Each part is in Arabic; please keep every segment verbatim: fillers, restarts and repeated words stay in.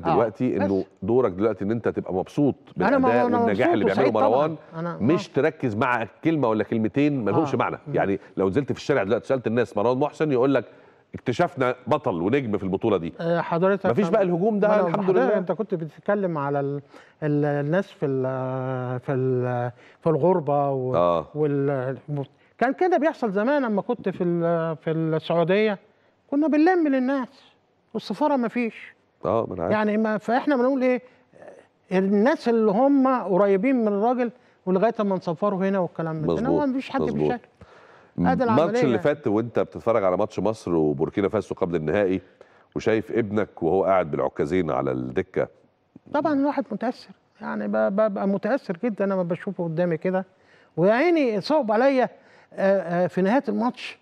حضرتك دلوقتي انه دورك دلوقتي ان انت تبقى مبسوط بالاداء والنجاح اللي بيعمله مروان، مش تركز مع كلمه ولا كلمتين ما لهمش معنى. يعني لو نزلت في الشارع دلوقتي سالت الناس مروان محسن يقول لك اكتشفنا بطل ونجم في البطوله دي. حضرتك مفيش بقى الهجوم ده، الحمد لله. انت كنت بتتكلم على ال... ال... الناس في ال... في ال... في الغربه و... آه. وال كان كده بيحصل زمان لما كنت في ال... في السعوديه كنا بنلم للناس والسفاره مفيش. اه ما انا عارف يعني ما... فاحنا بنقول ايه، الناس اللي هم قريبين من الراجل ولغايه ما نسفره هنا والكلام ده، انما مفيش حد بيشارك. الماتش اللي فات وانت بتتفرج على ماتش مصر وبوركينا فاسو قبل النهائي وشايف ابنك وهو قاعد بالعكازين على الدكه، طبعا الواحد متاثر، يعني ببقى متاثر جدا لما بشوفه قدامي كده. ويا عيني صعب عليا في نهايه الماتش،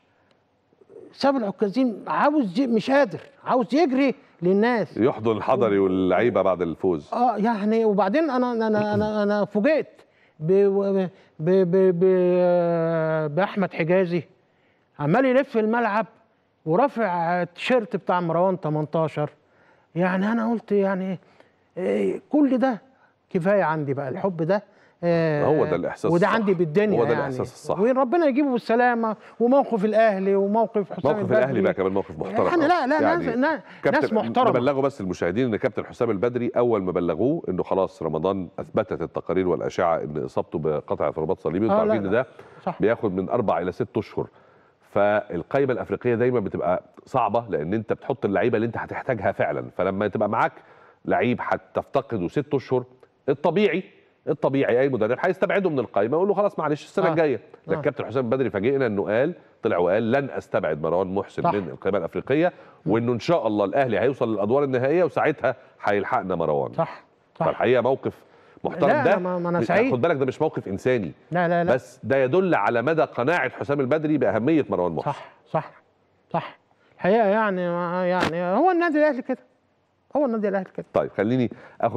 ساب العكازين عاوز مش قادر، عاوز يجري للناس يحضن الحضري واللعيبه بعد الفوز. اه يعني وبعدين انا انا انا انا فوجئت ب ب ب باحمد حجازي عمال يلف الملعب ورافع التيشيرت بتاع مروان تمنتاشر. يعني انا قلت يعني كل ده كفايه عندي بقى، الحب ده هو ده الاحساس، وده عندي بالدنيا، هو ده يعني الاحساس الصح، وين ربنا يجيبه بالسلامه. وموقف الاهلي وموقف حسام البدري، موقف الاهلي بقى كمان موقف محترم يعني. لا لا يعني ناس, ناس, ناس محترمه. بلغوا بس المشاهدين ان كابتن حسام البدري اول ما بلغوه انه خلاص رمضان اثبتت التقارير والاشعه ان اصابته بقطع رباط صليبي، انتوا عارفين ان ده بياخد من اربع الى ست اشهر. فالقايمه الافريقيه دايما بتبقى صعبه لان انت بتحط اللعيبه اللي انت هتحتاجها فعلا، فلما تبقى معاك لعيب هتفتقده ست اشهر الطبيعي الطبيعي اي مدرب هيستبعده من القايمه ويقول له خلاص معلش السنه آه. الجايه. لكن آه. كابتن حسام البدري فاجئنا انه قال، طلع وقال لن استبعد مروان محسن صح. من القائمه الافريقيه، وانه ان شاء الله الاهلي هيوصل للادوار النهائيه وساعتها هيلحقنا مروان. صح صح. فالحقيقه موقف محترم ده، ما أنا سعيد. خد بالك ده مش موقف انساني، لا لا لا، بس ده يدل على مدى قناعه حسام البدري باهميه مروان محسن. صح صح صح الحقيقه يعني يعني هو النادي الاهلي كده، هو النادي الاهلي كده. طيب خليني اخد